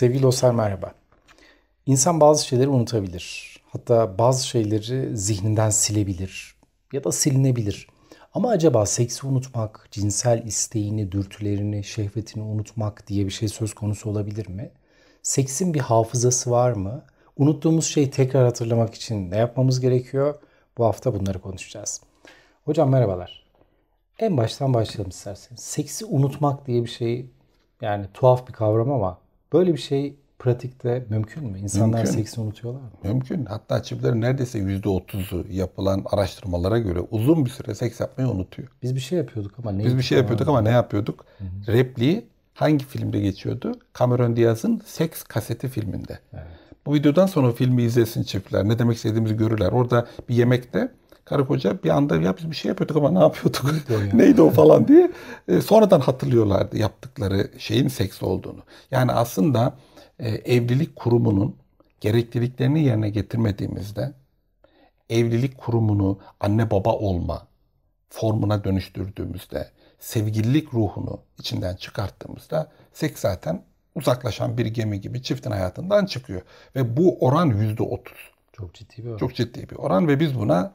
Sevgili dostlar merhaba. İnsan bazı şeyleri unutabilir. Hatta bazı şeyleri zihninden silebilir ya da silinebilir. Ama acaba seksi unutmak, cinsel isteğini, dürtülerini, şehvetini unutmak diye bir şey söz konusu olabilir mi? Seksin bir hafızası var mı? Unuttuğumuz şeyi tekrar hatırlamak için ne yapmamız gerekiyor? Bu hafta bunları konuşacağız. Hocam merhabalar. En baştan başlayalım isterseniz. Seksi unutmak diye bir şey, yani tuhaf bir kavram ama böyle bir şey pratikte mümkün mü? İnsanlar seksi unutuyorlar mı? Mümkün. Hatta çiftlerin neredeyse %30'u yapılan araştırmalara göre uzun bir süre seks yapmayı unutuyor. Biz bir şey yapıyorduk ama ne yapıyorduk? Hı-hı. Repliği hangi filmde geçiyordu? Cameron Diaz'ın Seks Kaseti filminde. Evet. Bu videodan sonra filmi izlesin çiftler. Ne demek istediğimizi görürler. Orada bir yemekte karı koca bir anda ya biz bir şey yapıyorduk ama ne yapıyorduk? Neydi o falan diye. Sonradan hatırlıyorlardı yaptıkları şeyin seks olduğunu. Yani aslında evlilik kurumunun gerekliliklerini yerine getirmediğimizde evlilik kurumunu anne baba olma formuna dönüştürdüğümüzde, sevgililik ruhunu içinden çıkarttığımızda seks zaten uzaklaşan bir gemi gibi çiftin hayatından çıkıyor. Ve bu oran %30. Çok ciddi bir oran. Çok ciddi bir oran ve biz buna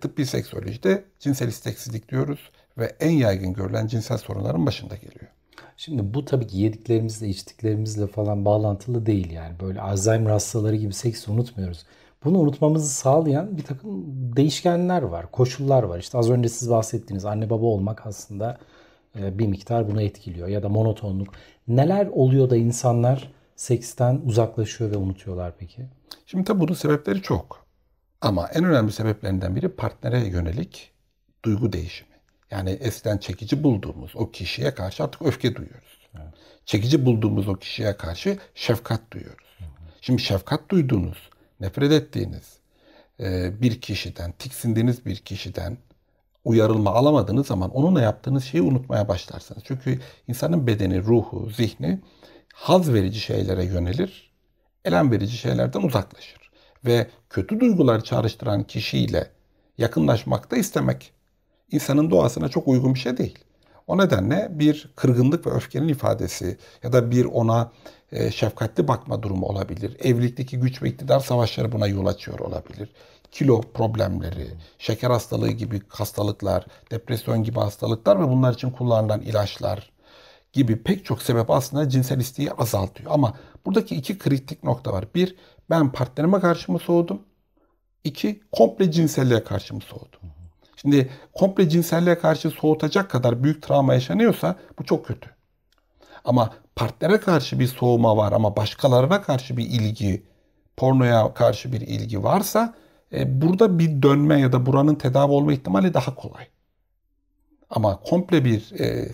tıbbi seksolojide cinsel isteksizlik diyoruz ve en yaygın görülen cinsel sorunların başında geliyor. Şimdi bu tabii ki yediklerimizle, içtiklerimizle falan bağlantılı değil yani. Böyle Alzheimer hastaları gibi seksi unutmuyoruz. Bunu unutmamızı sağlayan bir takım değişkenler var, koşullar var. İşte az önce siz bahsettiğiniz anne baba olmak aslında bir miktar bunu etkiliyor. Ya da monotonluk. Neler oluyor da insanlar seksten uzaklaşıyor ve unutuyorlar peki? Şimdi tabii bunun sebepleri çok. Ama en önemli sebeplerinden biri partnere yönelik duygu değişimi. Yani eskiden çekici bulduğumuz o kişiye karşı artık öfke duyuyoruz. Evet. Çekici bulduğumuz o kişiye karşı şefkat duyuyoruz. Hı hı. Şimdi şefkat duyduğunuz, nefret ettiğiniz bir kişiden, tiksindiğiniz bir kişiden uyarılma alamadığınız zaman onunla yaptığınız şeyi unutmaya başlarsınız. Çünkü insanın bedeni, ruhu, zihni haz verici şeylere yönelir, elem verici şeylerden uzaklaşır. Ve kötü duygular çağrıştıran kişiyle yakınlaşmak da istemek insanın doğasına çok uygun bir şey değil. O nedenle bir kırgınlık ve öfkenin ifadesi ya da bir ona şefkatli bakma durumu olabilir. Evlilikteki güç ve iktidar savaşları buna yol açıyor olabilir. Kilo problemleri, şeker hastalığı gibi hastalıklar, depresyon gibi hastalıklar ve bunlar için kullanılan ilaçlar gibi pek çok sebep aslında cinsel isteği azaltıyor. Ama buradaki iki kritik nokta var. Bir, ben partnerime karşı mı soğudum? İki, komple cinselliğe karşı mı soğudum? Şimdi komple cinselliğe karşı soğutacak kadar büyük travma yaşanıyorsa bu çok kötü. Ama partnere karşı bir soğuma var ama başkalarına karşı bir ilgi, pornoya karşı bir ilgi varsa burada bir dönme ya da buranın tedavi olma ihtimali daha kolay. Ama komple bir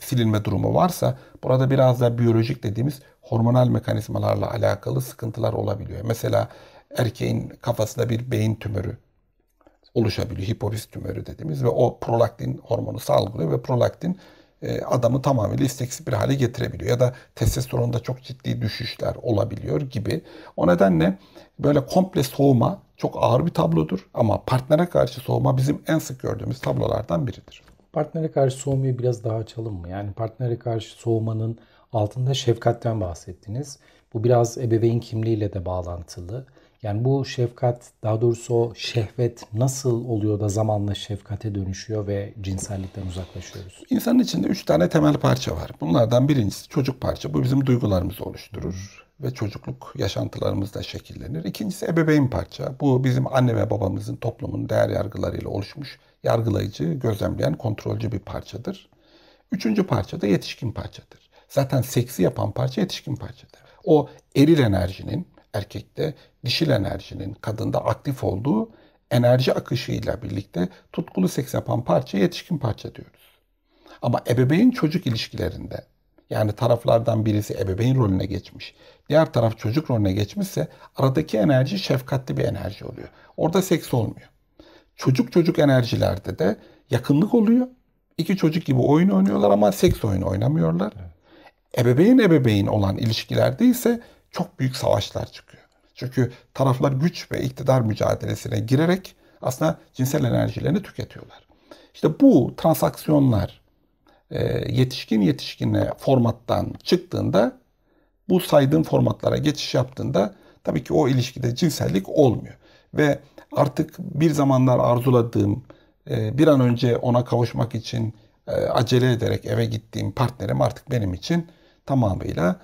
silinme durumu varsa burada biraz da biyolojik dediğimiz hormonal mekanizmalarla alakalı sıkıntılar olabiliyor. Mesela erkeğin kafasında bir beyin tümörü oluşabiliyor. Hipofiz tümörü dediğimiz ve o prolaktin hormonu salgılıyor ve prolaktin adamı tamamıyla isteksiz bir hale getirebiliyor. Ya da testosteronda çok ciddi düşüşler olabiliyor gibi. O nedenle böyle komple soğuma çok ağır bir tablodur ama partnere karşı soğuma bizim en sık gördüğümüz tablolardan biridir. Partnere karşı soğumayı biraz daha açalım mı? Yani partnere karşı soğumanın altında şefkatten bahsettiniz. Bu biraz ebeveyn kimliğiyle de bağlantılı. Yani bu şefkat, daha doğrusu o şehvet nasıl oluyor da zamanla şefkate dönüşüyor ve cinsellikten uzaklaşıyoruz? İnsanın içinde 3 tane temel parça var. Bunlardan birincisi çocuk parça. Bu bizim duygularımızı oluşturur ve çocukluk yaşantılarımızda şekillenir. İkincisi ebeveyn parça. Bu bizim anne ve babamızın toplumun değer yargılarıyla oluşmuş, yargılayıcı, gözlemleyen, kontrolcü bir parçadır. Üçüncü parça da yetişkin parçadır. Zaten seksi yapan parça yetişkin parçadır. O eril enerjinin, erkekte dişil enerjinin, kadında aktif olduğu enerji akışıyla birlikte tutkulu seks yapan parça yetişkin parça diyoruz. Ama ebeveyn çocuk ilişkilerinde, yani taraflardan birisi ebeveyn rolüne geçmiş, diğer taraf çocuk rolüne geçmişse aradaki enerji şefkatli bir enerji oluyor. Orada seks olmuyor. Çocuk enerjilerde de yakınlık oluyor. İki çocuk gibi oyun oynuyorlar ama seks oyunu oynamıyorlar. Evet. Ebeveyn olan ilişkilerde ise çok büyük savaşlar çıkıyor. Çünkü taraflar güç ve iktidar mücadelesine girerek aslında cinsel enerjilerini tüketiyorlar. İşte bu transaksiyonlar yetişkin formattan çıktığında Bu saydığım formatlara geçiş yaptığında tabii ki o ilişkide cinsellik olmuyor. Ve artık bir zamanlar arzuladığım, bir an önce ona kavuşmak için acele ederek eve gittiğim partnerim artık benim için tamamıyla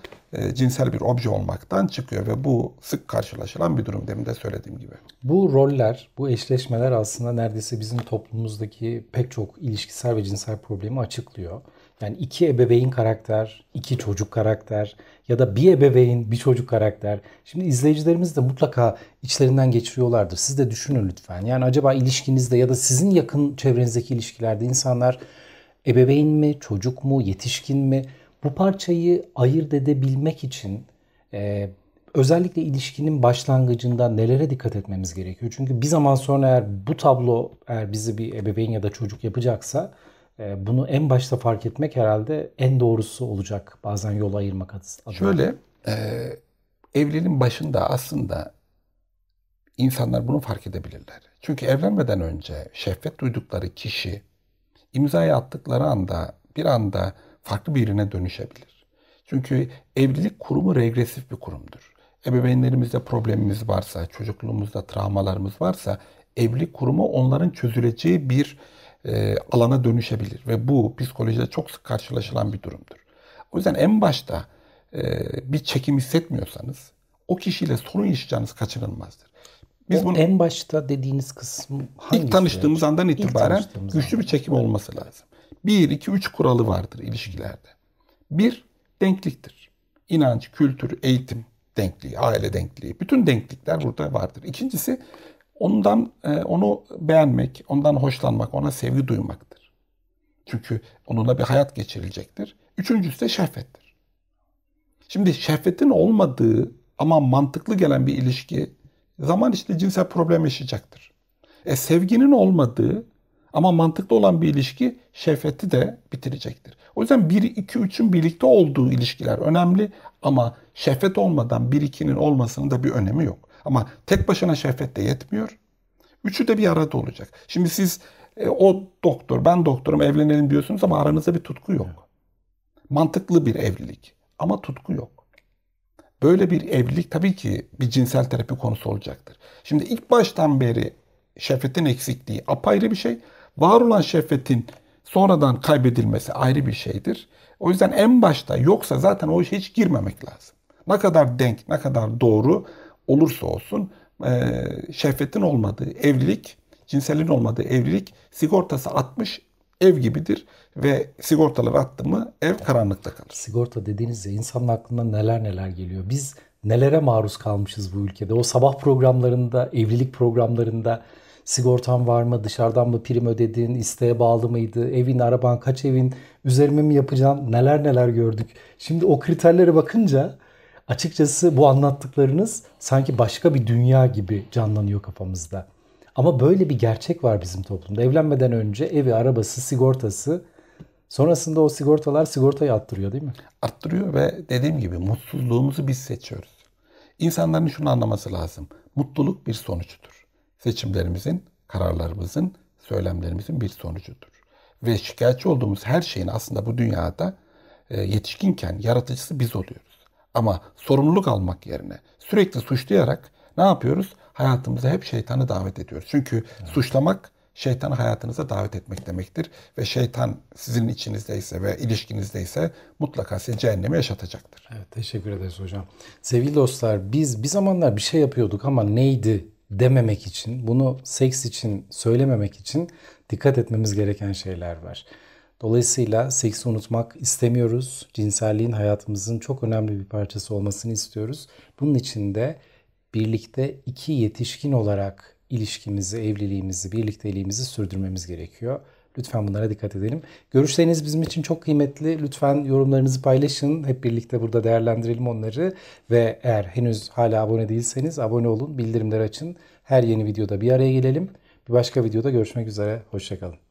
cinsel bir obje olmaktan çıkıyor ve bu sık karşılaşılan bir durum, demin de söylediğim gibi. Bu roller, bu eşleşmeler aslında neredeyse bizim toplumumuzdaki pek çok ilişkisel ve cinsel problemi açıklıyor. Yani iki ebeveyn karakter, iki çocuk karakter ya da bir ebeveyn, bir çocuk karakter. Şimdi izleyicilerimiz de mutlaka içlerinden geçiriyorlardır. Siz de düşünün lütfen. Yani acaba ilişkinizde ya da sizin yakın çevrenizdeki ilişkilerde insanlar ebeveyn mi, çocuk mu, yetişkin mi? Bu parçayı ayırt edebilmek için özellikle ilişkinin başlangıcında nelere dikkat etmemiz gerekiyor? Çünkü bir zaman sonra eğer bu tablo bizi bir ebeveyn ya da çocuk yapacaksa bunu en başta fark etmek herhalde en doğrusu olacak. Bazen yol ayırmak adına. Şöyle, evliliğin başında aslında insanlar bunu fark edebilirler. Çünkü evlenmeden önce şehvet duydukları kişi imzayı attıkları anda bir anda farklı birine dönüşebilir. Çünkü evlilik kurumu regresif bir kurumdur. Ebeveynlerimizde problemimiz varsa, çocukluğumuzda travmalarımız varsa evlilik kurumu onların çözüleceği bir alana dönüşebilir. Ve bu psikolojide çok sık karşılaşılan bir durumdur. O yüzden en başta bir çekim hissetmiyorsanız o kişiyle sorun yaşayacağınız kaçınılmazdır. Biz bunu, en başta dediğiniz kısım hangisi? İlk tanıştığımız andan itibaren güçlü bir çekim olması lazım. 1-2-3 kuralı vardır ilişkilerde. 1, denkliktir. İnanç, kültür, eğitim denkliği, aile denkliği. Bütün denklikler burada vardır. İkincisi, onu beğenmek, ondan hoşlanmak, ona sevgi duymaktır. Çünkü onunla bir hayat geçirilecektir. Üçüncüsü de şehvettir. Şimdi şehvetin olmadığı ama mantıklı gelen bir ilişki zaman içinde cinsel problem yaşayacaktır. Sevginin olmadığı ama mantıklı olan bir ilişki şehveti de bitirecektir. O yüzden 1-2-3'ün birlikte olduğu ilişkiler önemli ama şehvet olmadan 1-2'nin olmasının da bir önemi yok. Ama tek başına şehvet de yetmiyor. Üçü de bir arada olacak. Şimdi siz o doktor, ben doktorum, evlenelim diyorsunuz ama aranızda bir tutku yok. Mantıklı bir evlilik ama tutku yok. Böyle bir evlilik tabii ki bir cinsel terapi konusu olacaktır. Şimdi ilk baştan beri şehvetin eksikliği apayrı bir şey. Var olan şehvetin sonradan kaybedilmesi ayrı bir şeydir. O yüzden en başta yoksa zaten o işe hiç girmemek lazım. Ne kadar denk, ne kadar doğru olursa olsun şehvetin olmadığı evlilik, cinselliğin olmadığı evlilik sigortası atmış ev gibidir ve sigortaları attı mı ev karanlıkta kalır. Sigorta dediğinizde insanın aklına neler neler geliyor. Biz nelere maruz kalmışız bu ülkede. O sabah programlarında, evlilik programlarında sigortan var mı, dışarıdan mı prim ödedin, isteğe bağlı mıydı, evin, araban, kaç evin, üzerime mi yapacaksın, neler neler gördük. Şimdi o kriterlere bakınca açıkçası bu anlattıklarınız sanki başka bir dünya gibi canlanıyor kafamızda. Ama böyle bir gerçek var bizim toplumda. Evlenmeden önce evi, arabası, sigortası, sonrasında o sigortalar sigortayı arttırıyor değil mi? Arttırıyor ve dediğim gibi mutsuzluğumuzu biz seçiyoruz. İnsanların şunu anlaması lazım. Mutluluk bir sonuçtur. Seçimlerimizin, kararlarımızın, söylemlerimizin bir sonucudur. Ve şikayetçi olduğumuz her şeyin aslında bu dünyada yetişkinken yaratıcısı biz oluyoruz. Ama sorumluluk almak yerine sürekli suçlayarak ne yapıyoruz? Hayatımıza hep şeytanı davet ediyoruz. Çünkü suçlamak şeytanı hayatınıza davet etmek demektir. Ve şeytan sizin içinizdeyse ve ilişkinizdeyse mutlaka size cehennemi yaşatacaktır. Evet, teşekkür ederiz hocam. Sevgili dostlar, biz bir zamanlar bir şey yapıyorduk ama neydi dememek için, bunu seks için söylememek için dikkat etmemiz gereken şeyler var. Dolayısıyla seksi unutmak istemiyoruz. Cinselliğin hayatımızın çok önemli bir parçası olmasını istiyoruz. Bunun için de birlikte iki yetişkin olarak ilişkimizi, evliliğimizi, birlikteliğimizi sürdürmemiz gerekiyor. Lütfen bunlara dikkat edelim. Görüşleriniz bizim için çok kıymetli. Lütfen yorumlarınızı paylaşın. Hep birlikte burada değerlendirelim onları. Ve eğer henüz hala abone değilseniz abone olun, bildirimleri açın. Her yeni videoda bir araya gelelim. Bir başka videoda görüşmek üzere. Hoşça kalın.